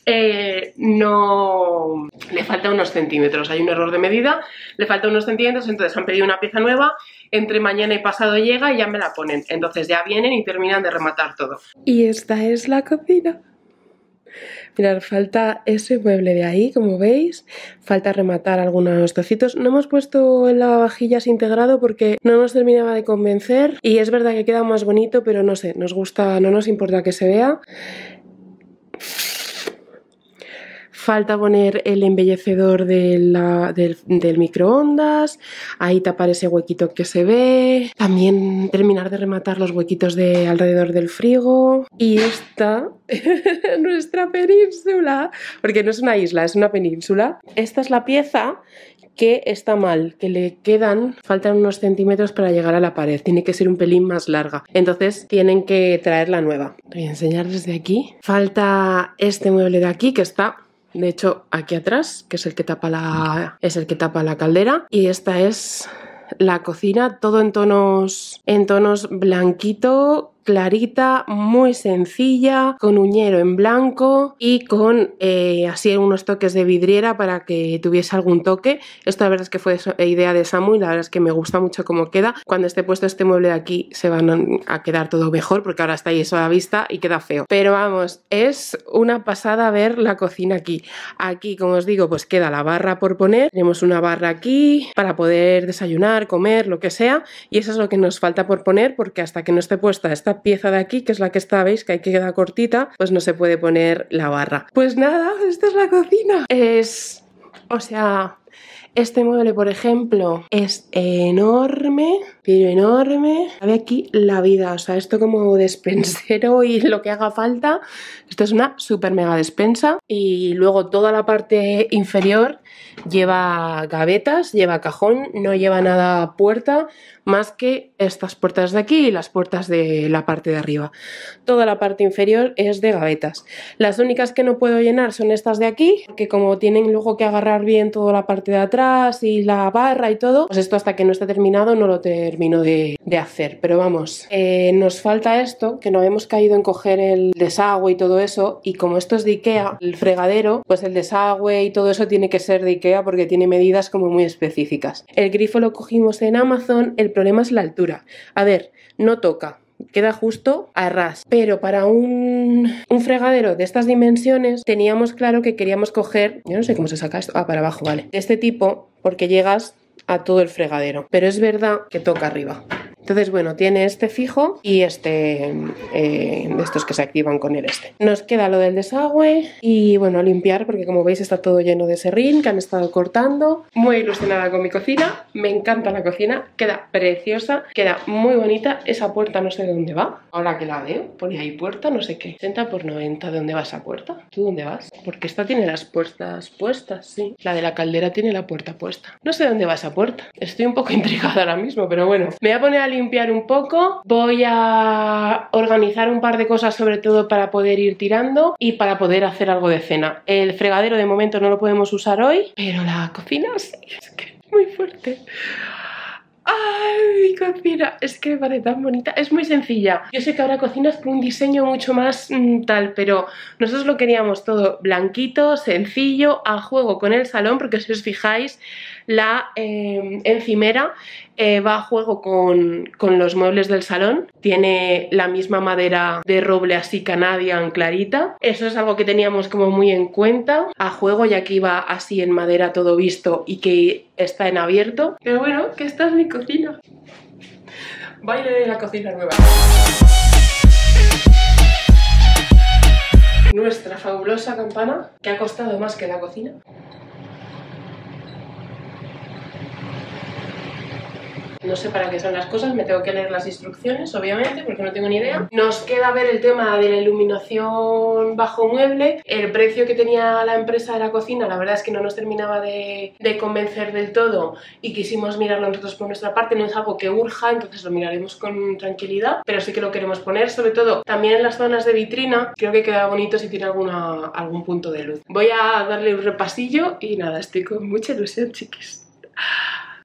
Eh, no le falta unos centímetros, hay un error de medida, le falta unos centímetros, entonces han pedido una pieza nueva, entre mañana y pasado llega y ya me la ponen, entonces ya vienen y terminan de rematar todo. Y esta es la cocina. Mirad, falta ese mueble de ahí, como veis. Falta rematar algunos trocitos. No hemos puesto el lavavajillas integrado porque no nos terminaba de convencer. Y es verdad que queda más bonito, pero no sé, nos gusta, no nos importa que se vea. Falta poner el embellecedor de la, del, del microondas, ahí tapar ese huequito que se ve, también terminar de rematar los huequitos de alrededor del frigo. Y esta, nuestra península, porque no es una isla, es una península. Esta es la pieza que está mal, que le quedan, faltan unos centímetros para llegar a la pared, tiene que ser un pelín más larga, entonces tienen que traer la nueva. Voy a enseñar desde aquí. Falta este mueble de aquí que está... De hecho, aquí atrás, que es el que tapa la, es el que tapa la caldera. Y esta es la cocina, todo en tonos, en tonos blanquito, clarita, muy sencilla, con uñero en blanco y con eh, así unos toques de vidriera para que tuviese algún toque. Esto la verdad es que fue idea de Samu y la verdad es que me gusta mucho cómo queda. Cuando esté puesto este mueble de aquí se van a quedar todo mejor porque ahora está ahí eso a la vista y queda feo. Pero vamos, es una pasada ver la cocina aquí. Aquí, como os digo, pues queda la barra por poner. Tenemos una barra aquí para poder desayunar, comer, lo que sea. Y eso es lo que nos falta por poner porque hasta que no esté puesta esta pieza de aquí, que es la que está, veis que hay que quedar cortita, pues no se puede poner la barra. Pues nada, esta es la cocina. Es... o sea... Este mueble, por ejemplo, es enorme, pero enorme. Cabe aquí la vida, o sea, esto como despensero y lo que haga falta. Esto es una super mega despensa. Y luego toda la parte inferior lleva gavetas, lleva cajón, no lleva nada puerta, más que estas puertas de aquí y las puertas de la parte de arriba. Toda la parte inferior es de gavetas. Las únicas que no puedo llenar son estas de aquí, que como tienen luego que agarrar bien toda la parte de atrás, banderas y la barra y todo, pues esto hasta que no esté terminado no lo termino de, de hacer. Pero vamos, eh, nos falta esto, que no hemos caído en coger el desagüe y todo eso, y como esto es de Ikea, el fregadero, pues el desagüe y todo eso tiene que ser de Ikea porque tiene medidas como muy específicas. El grifo lo cogimos en Amazon, el problema es la altura. A ver, no toca, queda justo a ras, pero para un, un fregadero de estas dimensiones teníamos claro que queríamos coger, yo no sé cómo se saca esto, ah, para abajo, vale, de este tipo, porque llegas a todo el fregadero, pero es verdad que toca arriba. Entonces, bueno, tiene este fijo y este, eh, estos que se activan con el este. Nos queda lo del desagüe y, bueno, limpiar, porque como veis está todo lleno de serrín que han estado cortando. Muy ilusionada con mi cocina, me encanta la cocina, queda preciosa, queda muy bonita. Esa puerta no sé de dónde va, ahora que la veo, pone ahí puerta, no sé qué. sesenta por noventa, ¿de dónde va esa puerta? ¿Tú dónde vas? Porque esta tiene las puertas puestas, sí. La de la caldera tiene la puerta puesta. No sé dónde va esa puerta, estoy un poco intrigada ahora mismo, pero bueno. Me voy a poner a limpiar un poco, voy a organizar un par de cosas sobre todo para poder ir tirando y para poder hacer algo de cena. El fregadero de momento no lo podemos usar hoy, pero la cocina sí, es que es muy fuerte. ¡Ay, mi cocina! Es que me parece tan bonita, es muy sencilla. Yo sé que ahora cocinas con un diseño mucho más mmm, tal, pero nosotros lo queríamos todo blanquito, sencillo, a juego con el salón, porque si os fijáis, la eh, encimera eh, va a juego con, con los muebles del salón. Tiene la misma madera de roble así Canadian clarita. Eso es algo que teníamos como muy en cuenta. A juego, ya que iba así en madera todo visto y que está en abierto. Pero bueno, que esta es mi cocina. Baile de la cocina nueva. Nuestra fabulosa campana, que ha costado más que la cocina. No sé para qué son las cosas, me tengo que leer las instrucciones, obviamente, porque no tengo ni idea. Nos queda ver el tema de la iluminación bajo mueble. El precio que tenía la empresa de la cocina, la verdad es que no nos terminaba de, de convencer del todo y quisimos mirarlo nosotros por nuestra parte. No es algo que urja, entonces lo miraremos con tranquilidad, pero sí que lo queremos poner, sobre todo también en las zonas de vitrina. Creo que queda bonito si tiene alguna, algún punto de luz. Voy a darle un repasillo y nada, estoy con mucha ilusión, chiquis.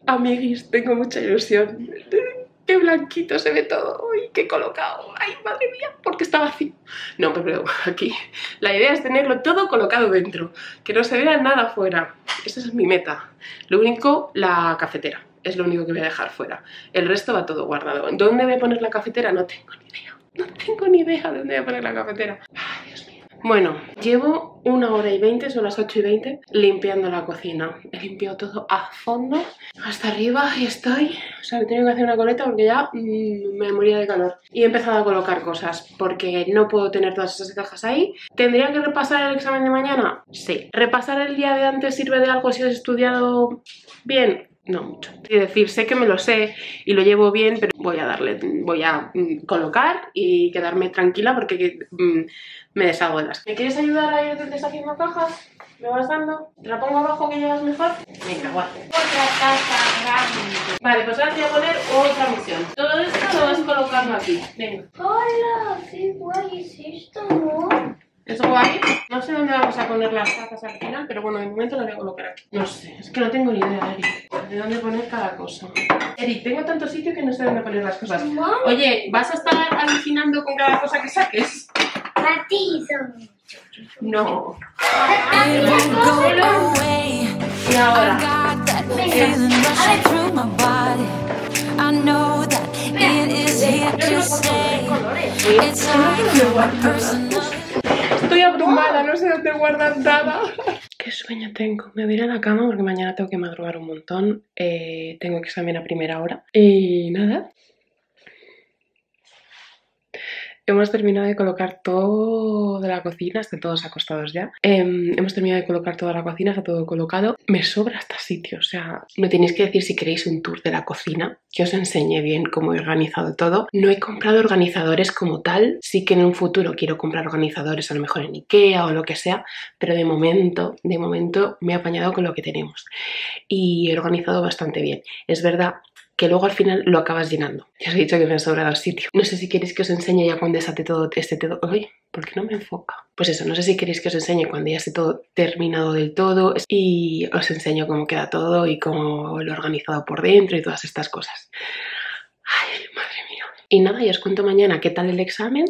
Amiguis, tengo mucha ilusión. Qué blanquito se ve todo. Ay, qué colocado. Ay, madre mía, porque está vacío. No, pero aquí la idea es tenerlo todo colocado dentro, que no se vea nada fuera. Esa es mi meta. Lo único, la cafetera. Es lo único que voy a dejar fuera. El resto va todo guardado. ¿Dónde voy a poner la cafetera? No tengo ni idea. No tengo ni idea de dónde voy a poner la cafetera. Ay, Dios mío. Bueno, llevo una hora y veinte, son las ocho y veinte, limpiando la cocina. He limpiado todo a fondo, hasta arriba, y estoy... O sea, he tenido que hacer una coleta porque ya mmm, me moría de calor. Y he empezado a colocar cosas, porque no puedo tener todas esas cajas ahí. ¿Tendría que repasar el examen de mañana? Sí. ¿Repasar el día de antes sirve de algo si has estudiado bien? No mucho. Es decir, sé que me lo sé y lo llevo bien, pero voy a darle, voy a mm, colocar y quedarme tranquila porque mm, me deshago de las. ¿Me quieres ayudar a ir deshaciendo cajas? ¿Me vas dando? ¿Te la pongo abajo que llevas mejor? Venga, guay. Otra caja grande. Vale, pues ahora te voy a poner otra misión. Todo esto lo vas colocando aquí. Venga. Hola, qué guay es esto, ¿no? Es guay. No sé dónde vamos a poner las tazas al final, pero bueno, de momento las voy a colocar aquí. No sé, es que no tengo ni idea, Eric, de dónde poner cada cosa. Eric, tengo tanto sitio que no sé dónde poner las cosas. Oye, ¿vas a estar alucinando con cada cosa que saques? Matizo. No. Y ahora. Estoy abrumada, no sé dónde guardar nada. Qué sueño tengo. Me voy a ir a la cama porque mañana tengo que madrugar un montón. Eh, tengo que examen a primera hora. Y nada. Hemos terminado de colocar toda la cocina, están todos acostados ya. Eh, hemos terminado de colocar toda la cocina, está todo colocado. Me sobra hasta sitio, o sea, me tenéis que decir si queréis un tour de la cocina, que os enseñe bien cómo he organizado todo. No he comprado organizadores como tal, sí que en un futuro quiero comprar organizadores, a lo mejor en Ikea o lo que sea, pero de momento, de momento me he apañado con lo que tenemos. Y he organizado bastante bien. Es verdad que luego al final lo acabas llenando. Ya os he dicho que me ha sobrado sitio. No sé si queréis que os enseñe ya cuando esté todo este todo... Uy, ¿por qué no me enfoca? Pues eso, no sé si queréis que os enseñe cuando ya esté todo terminado del todo y os enseño cómo queda todo y cómo lo he organizado por dentro y todas estas cosas. Ay, madre mía. Y nada, ya os cuento mañana qué tal el examen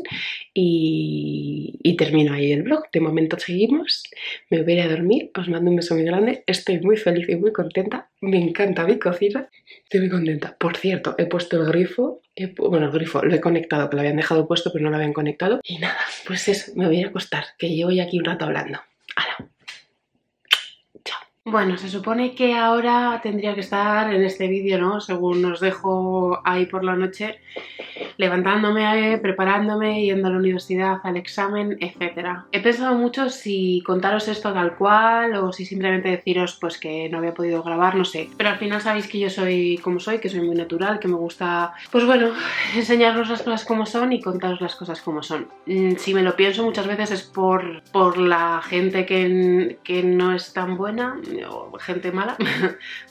y, y termino ahí el vlog. De momento seguimos, me voy a ir a dormir, os mando un beso muy grande, estoy muy feliz y muy contenta, me encanta mi cocina, estoy muy contenta. Por cierto, he puesto el grifo, he, bueno el grifo lo he conectado, que lo habían dejado puesto pero no lo habían conectado. Y nada, pues eso, me voy a ir a acostar, que llevo ya aquí un rato hablando. ¡Hala! Bueno, se supone que ahora tendría que estar en este vídeo, ¿no? Según os dejo ahí por la noche, levantándome, preparándome, yendo a la universidad, al examen, etcétera. He pensado mucho si contaros esto tal cual o si simplemente deciros pues que no había podido grabar, no sé. Pero al final sabéis que yo soy como soy, que soy muy natural, que me gusta, pues bueno, enseñaros las cosas como son y contaros las cosas como son. Si me lo pienso muchas veces es por, por la gente que, que no es tan buena... o gente mala,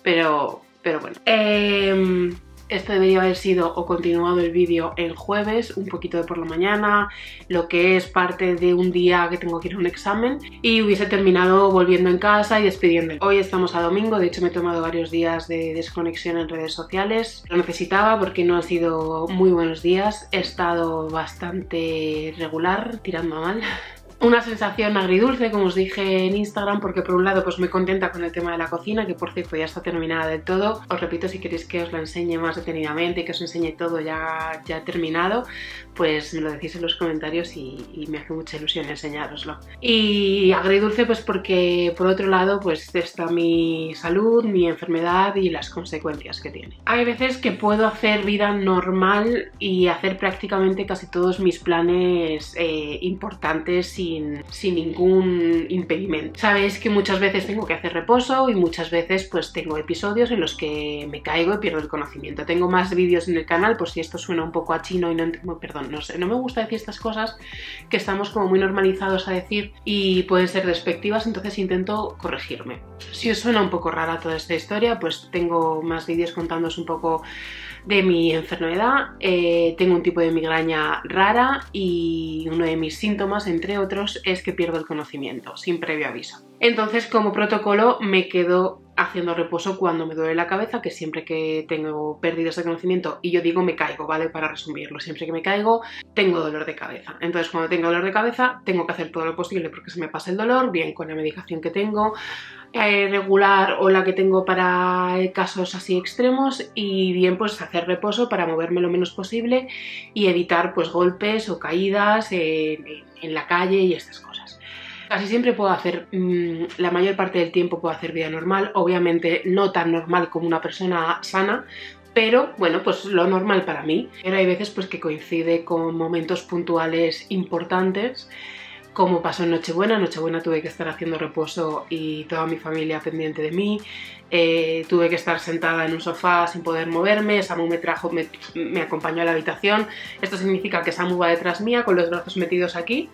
pero, pero bueno. Eh, esto debería haber sido o continuado el vídeo el jueves, un poquito de por la mañana, lo que es parte de un día que tengo que ir a un examen, y hubiese terminado volviendo en casa y despidiendo. Hoy estamos a domingo, de hecho me he tomado varios días de desconexión en redes sociales. Lo necesitaba porque no han sido muy buenos días, he estado bastante regular, tirando a mal. Una sensación agridulce, como os dije en Instagram, porque por un lado pues me contenta con el tema de la cocina, que por cierto ya está terminada del todo. Os repito, si queréis que os la enseñe más detenidamente, que os enseñe todo ya, ya terminado, pues me lo decís en los comentarios y, y me hace mucha ilusión enseñároslo. Y agridulce pues porque por otro lado pues está mi salud, mi enfermedad y las consecuencias que tiene. Hay veces que puedo hacer vida normal y hacer prácticamente casi todos mis planes eh, importantes y Sin, sin ningún impedimento. Sabéis que muchas veces tengo que hacer reposo y muchas veces pues tengo episodios en los que me caigo y pierdo el conocimiento. Tengo más vídeos en el canal, por si esto suena un poco a chino y no, perdón, no sé, no me gusta decir estas cosas que estamos como muy normalizados a decir y pueden ser despectivas, entonces intento corregirme. Si os suena un poco rara toda esta historia, pues tengo más vídeos contándoos un poco de mi enfermedad, eh, tengo un tipo de migraña rara y uno de mis síntomas, entre otros, es que pierdo el conocimiento sin previo aviso. Entonces, como protocolo, me quedo haciendo reposo cuando me duele la cabeza, que siempre que tengo pérdidas de conocimiento, y yo digo me caigo, ¿vale? Para resumirlo, siempre que me caigo tengo dolor de cabeza. Entonces cuando tengo dolor de cabeza tengo que hacer todo lo posible porque se me pase el dolor, bien con la medicación que tengo eh, regular o la que tengo para casos así extremos, y bien pues hacer reposo para moverme lo menos posible y evitar pues golpes o caídas eh, en la calle y estas cosas. Casi siempre puedo hacer, mmm, la mayor parte del tiempo puedo hacer vida normal, obviamente no tan normal como una persona sana, pero bueno, pues lo normal para mí. Pero hay veces pues que coincide con momentos puntuales importantes, como pasó en Nochebuena. Nochebuena tuve que estar haciendo reposo y toda mi familia pendiente de mí, eh, tuve que estar sentada en un sofá sin poder moverme, Samu me trajo, me, me acompañó a la habitación, esto significa que Samu va detrás mía con los brazos metidos aquí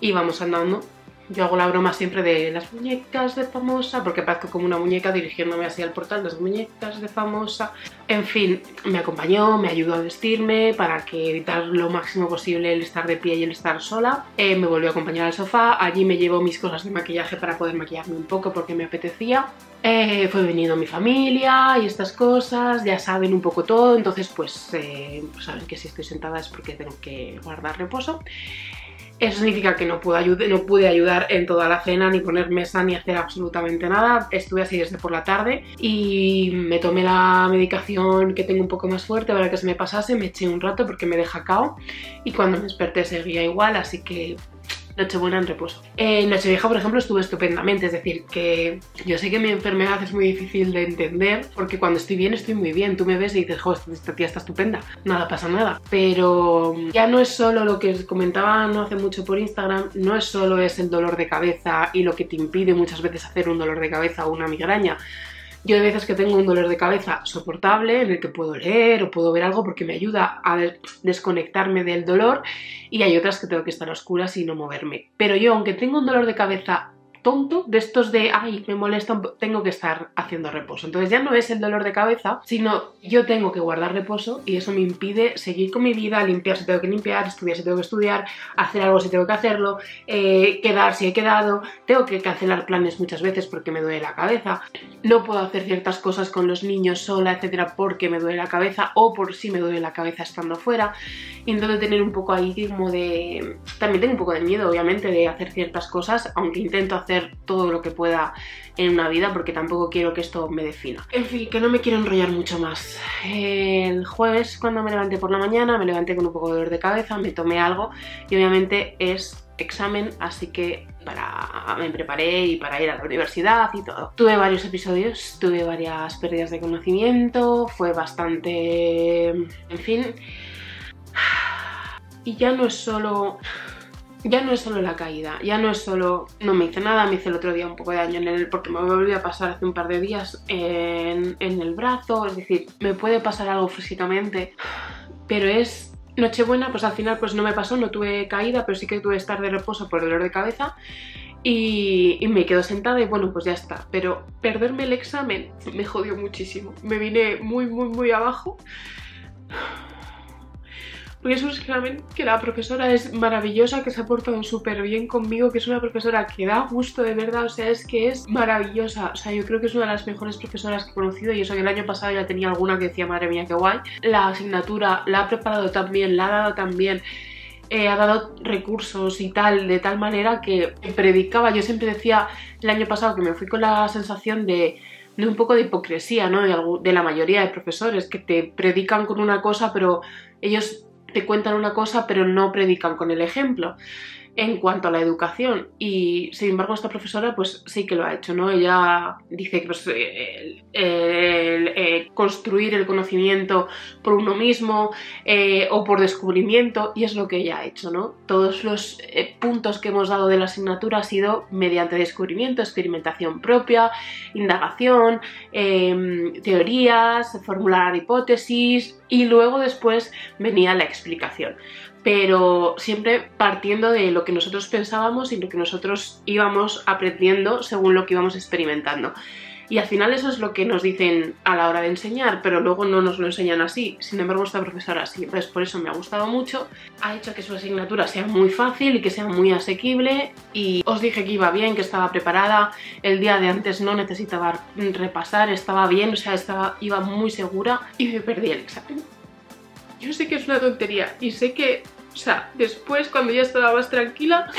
y vamos andando. Yo hago la broma siempre de las muñecas de famosa, porque parezco como una muñeca dirigiéndome hacia el portal, las muñecas de famosa. En fin, me acompañó, me ayudó a vestirme para que evitar lo máximo posible el estar de pie y el estar sola. Eh, me volvió a acompañar al sofá, allí me llevo mis cosas de maquillaje para poder maquillarme un poco porque me apetecía. Eh, fue veniendo mi familia y estas cosas, ya saben un poco todo, entonces pues eh, saben que si estoy sentada es porque tengo que guardar reposo. Eso significa que no pude, ayud- no pude ayudar en toda la cena, ni poner mesa, ni hacer absolutamente nada. Estuve así desde por la tarde y me tomé la medicación que tengo un poco más fuerte para que se me pasase, me eché un rato porque me deja cao y cuando me desperté seguía igual, así que... Nochebuena en reposo. En eh, Nochevieja, por ejemplo, estuve estupendamente, es decir, que yo sé que mi enfermedad es muy difícil de entender porque cuando estoy bien, estoy muy bien. Tú me ves y dices, jo, esta tía está estupenda, nada pasa nada. Pero ya no es solo lo que os comentaba no hace mucho por Instagram, no es solo es el dolor de cabeza y lo que te impide muchas veces hacer un dolor de cabeza o una migraña. Yo hay veces que tengo un dolor de cabeza soportable en el que puedo leer o puedo ver algo porque me ayuda a desconectarme del dolor, y hay otras que tengo que estar a oscuras y no moverme. Pero yo, aunque tengo un dolor de cabeza tonto de estos de, ay, me molesta, tengo que estar haciendo reposo. Entonces ya no es el dolor de cabeza, sino yo tengo que guardar reposo y eso me impide seguir con mi vida, limpiar si tengo que limpiar, estudiar si tengo que estudiar, hacer algo si tengo que hacerlo, eh, quedar si he quedado, tengo que cancelar planes muchas veces porque me duele la cabeza, no puedo hacer ciertas cosas con los niños sola, etcétera, porque me duele la cabeza o por si me duele la cabeza estando fuera. Intento tener un poco ahí como de... También tengo un poco de miedo, obviamente, de hacer ciertas cosas, aunque intento hacer todo lo que pueda en una vida porque tampoco quiero que esto me defina. En fin, que no me quiero enrollar mucho más. El jueves, cuando me levanté por la mañana, me levanté con un poco de dolor de cabeza, me tomé algo y obviamente es examen, así que para... me preparé y para ir a la universidad y todo. Tuve varios episodios, tuve varias pérdidas de conocimiento, fue bastante... en fin... Y ya no es solo... Ya no es solo la caída, ya no es solo... No me hice nada, me hice el otro día un poco de daño en el... porque me volvió a pasar hace un par de días en, en el brazo, es decir, me puede pasar algo físicamente, pero es... Nochebuena, pues al final pues no me pasó, no tuve caída, pero sí que tuve estar de reposo por dolor de cabeza y, y me quedo sentada y bueno, pues ya está. Pero perderme el examen me jodió muchísimo, me vine muy muy muy abajo. Porque es un examen que la profesora es maravillosa, que se ha portado súper bien conmigo, que es una profesora que da gusto de verdad, o sea, es que es maravillosa. O sea, yo creo que es una de las mejores profesoras que he conocido y eso que el año pasado ya tenía alguna que decía, madre mía, qué guay. La asignatura la ha preparado tan bien, la ha dado tan bien, eh, ha dado recursos y tal, de tal manera que predicaba. Yo siempre decía el año pasado que me fui con la sensación de... de un poco de hipocresía, ¿no? De, algo, de la mayoría de profesores que te predican con una cosa, pero ellos... te cuentan una cosa pero no predican con el ejemplo en cuanto a la educación. Y sin embargo esta profesora pues sí que lo ha hecho, ¿no? Ella dice que pues, el, el, el construir el conocimiento por uno mismo eh, o por descubrimiento, y es lo que ella ha hecho, ¿no? Todos los eh, puntos que hemos dado de la asignatura ha sido mediante descubrimiento, experimentación propia, indagación, eh, teorías, formular hipótesis y luego después venía la explicación. Pero siempre partiendo de lo que nosotros pensábamos y lo que nosotros íbamos aprendiendo según lo que íbamos experimentando. Y al final eso es lo que nos dicen a la hora de enseñar, pero luego no nos lo enseñan así. Sin embargo, esta profesora sí, entonces por eso me ha gustado mucho. Ha hecho que su asignatura sea muy fácil y que sea muy asequible. Y os dije que iba bien, que estaba preparada. El día de antes no necesitaba repasar, estaba bien, o sea, estaba, iba muy segura y me perdí el examen. Yo sé que es una tontería y sé que, o sea, después cuando ya estaba más tranquila,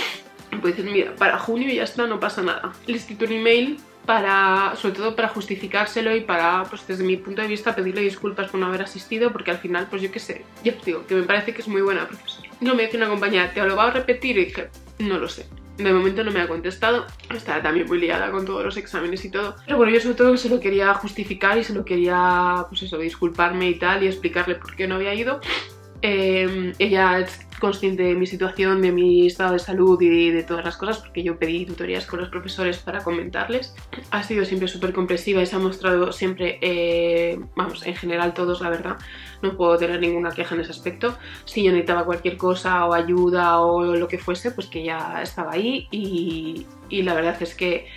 pues mira, para junio ya está, no pasa nada. Le escribí un email para, sobre todo para justificárselo y para, pues desde mi punto de vista, pedirle disculpas por no haber asistido, porque al final, pues yo qué sé, ya os digo, que me parece que es muy buena profesora. No me dice una compañera, ¿te lo va a repetir? Y dije, no lo sé. De momento no me ha contestado, estaba también muy liada con todos los exámenes y todo. Pero bueno, yo sobre todo se lo quería justificar y se lo quería, pues eso, disculparme y tal, y explicarle por qué no había ido. Eh, ella es consciente de mi situación, de mi estado de salud y de, de todas las cosas, porque yo pedí tutorías con los profesores para comentarles. Ha sido siempre súper comprensiva y se ha mostrado siempre, eh, vamos, en general todos, la verdad, no puedo tener ninguna queja en ese aspecto. Si yo necesitaba cualquier cosa o ayuda o lo que fuese, pues que ya estaba ahí y, y la verdad es que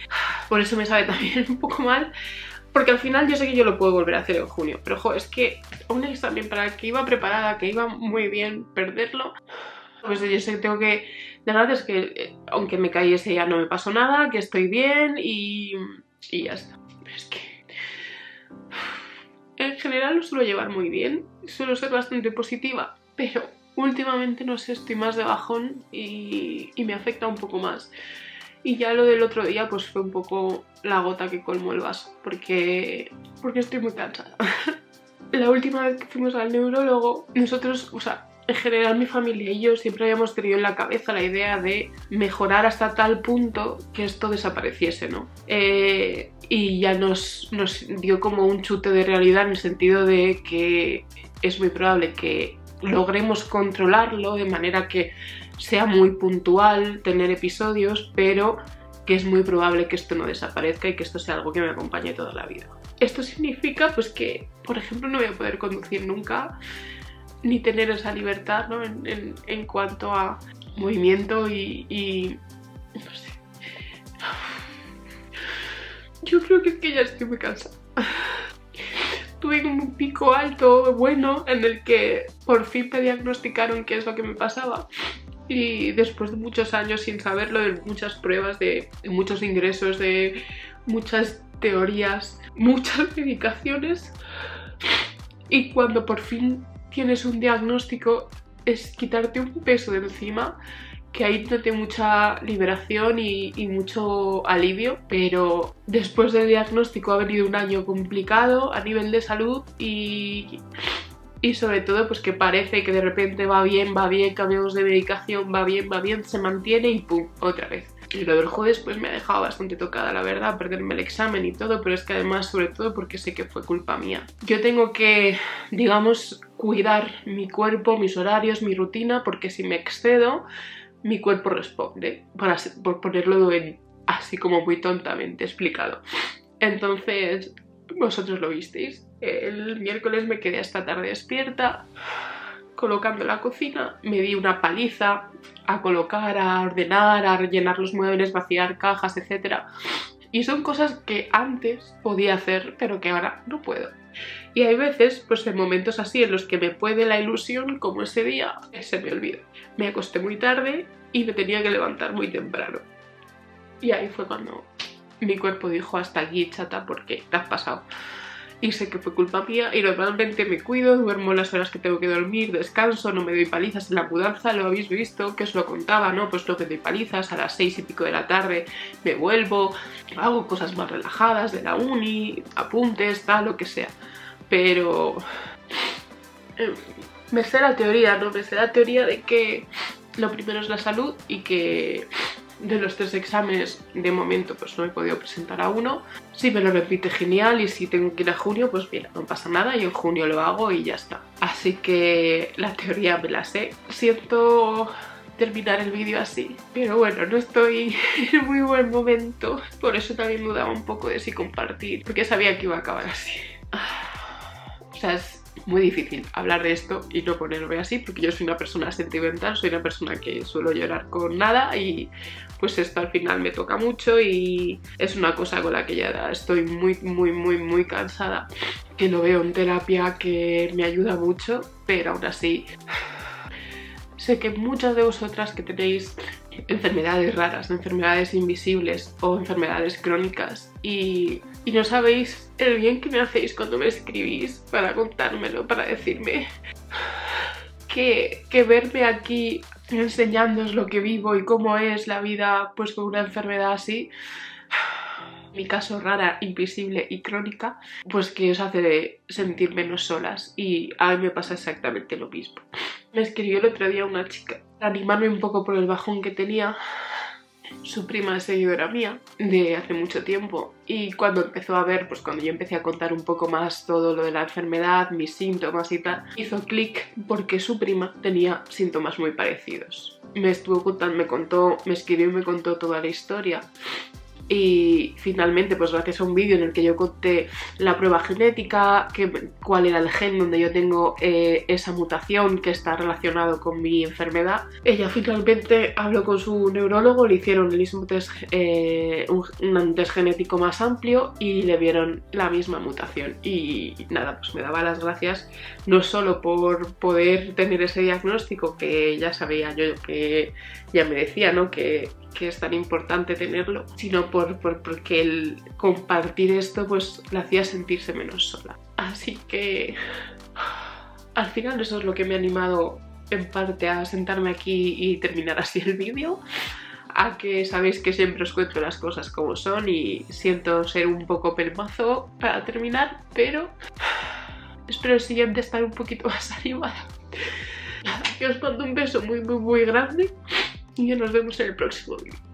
por eso me sabe también un poco mal. Porque al final yo sé que yo lo puedo volver a hacer en junio, pero jo, es que un examen para el que iba preparada, que iba muy bien, perderlo... Pues yo sé que tengo que... La verdad es que eh, aunque me cayese ya no me pasó nada, que estoy bien y... y ya está. Pero es que... En general lo suelo llevar muy bien, suelo ser bastante positiva, pero últimamente no sé, estoy más de bajón y, y me afecta un poco más. Y ya lo del otro día pues fue un poco la gota que colmó el vaso, porque, porque estoy muy cansada. La última vez que fuimos al neurólogo, nosotros, o sea, en general mi familia y yo siempre habíamos tenido en la cabeza la idea de mejorar hasta tal punto que esto desapareciese, ¿no? Eh, y ya nos, nos dio como un chute de realidad en el sentido de que es muy probable que logremos controlarlo de manera que sea muy puntual, tener episodios, pero que es muy probable que esto no desaparezca y que esto sea algo que me acompañe toda la vida. Esto significa pues que, por ejemplo, no voy a poder conducir nunca, ni tener esa libertad, ¿no? en, en, en cuanto a movimiento y, y no sé. Yo creo que es que ya estoy muy cansada. Tuve como un pico alto, bueno, en el que por fin me diagnosticaron qué es lo que me pasaba. Y después de muchos años sin saberlo, de muchas pruebas, de, de muchos ingresos, de muchas teorías, muchas medicaciones. Y cuando por fin tienes un diagnóstico, es quitarte un peso de encima, que ahí noté mucha liberación y, y mucho alivio, pero después del diagnóstico ha venido un año complicado a nivel de salud y, y sobre todo pues que parece que de repente va bien, va bien, cambiamos de medicación, va bien, va bien, se mantiene y pum, otra vez. Y lo del jueves pues me ha dejado bastante tocada, la verdad, perderme el examen y todo, pero es que además sobre todo porque sé que fue culpa mía. Yo tengo que, digamos, cuidar mi cuerpo, mis horarios, mi rutina, porque si me excedo, mi cuerpo responde, para, por ponerlo en, así como muy tontamente explicado. Entonces, vosotros lo visteis. El miércoles me quedé hasta tarde despierta, colocando la cocina, me di una paliza a colocar, a ordenar, a rellenar los muebles, vaciar cajas, etcétera. Y son cosas que antes podía hacer, pero que ahora no puedo. Y hay veces, pues en momentos así, en los que me puede la ilusión, como ese día, se me olvida. Me acosté muy tarde y me tenía que levantar muy temprano. Y ahí fue cuando mi cuerpo dijo, hasta aquí, chata, porque te has pasado. Y sé que fue culpa mía y normalmente me cuido, duermo las horas que tengo que dormir, descanso, no me doy palizas en la mudanza, lo habéis visto, que os lo contaba, ¿no? Pues no me doy palizas, a las seis y pico de la tarde me vuelvo, hago cosas más relajadas de la uni, apuntes, tal, lo que sea. Pero me sé la teoría, ¿no? Me sé la teoría de que lo primero es la salud y que de los tres exámenes, de momento, pues no he podido presentar a uno. Si me lo repite, genial, y si tengo que ir a junio, pues mira, no pasa nada, y en junio lo hago y ya está. Así que la teoría me la sé. Siento terminar el vídeo así, pero bueno, no estoy en muy buen momento. Por eso también dudaba un poco de si compartir, porque sabía que iba a acabar así. O sea, es muy difícil hablar de esto y no ponerme así, porque yo soy una persona sentimental, soy una persona que suelo llorar con nada y pues esto al final me toca mucho y es una cosa con la que ya estoy muy, muy, muy, muy cansada, que lo veo en terapia, que me ayuda mucho, pero aún así sé que muchas de vosotras que tenéis enfermedades raras, enfermedades invisibles o enfermedades crónicas y, y no sabéis el bien que me hacéis cuando me escribís para contármelo, para decirme que, que verme aquí enseñándoos lo que vivo y cómo es la vida pues con una enfermedad así, mi caso rara, invisible y crónica, pues que os hace sentir menos solas y a mí me pasa exactamente lo mismo. Me escribió el otro día una chica para animarme un poco por el bajón que tenía. Su prima es seguidora mía de hace mucho tiempo y cuando empezó a ver, pues cuando yo empecé a contar un poco más todo lo de la enfermedad, mis síntomas y tal, hizo clic porque su prima tenía síntomas muy parecidos. Me estuvo contando, me contó, me escribió y me contó toda la historia. Y finalmente, pues gracias a un vídeo en el que yo conté la prueba genética, que, cuál era el gen donde yo tengo eh, esa mutación que está relacionado con mi enfermedad, ella finalmente habló con su neurólogo, le hicieron el mismo test, eh, un, un test genético más amplio y le vieron la misma mutación. Y nada, pues me daba las gracias no solo por poder tener ese diagnóstico que ya sabía yo, que ya me decía, ¿no? Que, que es tan importante tenerlo, sino por, por, porque el compartir esto pues la hacía sentirse menos sola. Así que al final eso es lo que me ha animado en parte a sentarme aquí y terminar así el vídeo, a que sabéis que siempre os cuento las cosas como son y siento ser un poco pelmazo para terminar, pero espero el siguiente estar un poquito más animada. Yo os mando un beso muy muy muy grande. Y nos vemos en el próximo vídeo.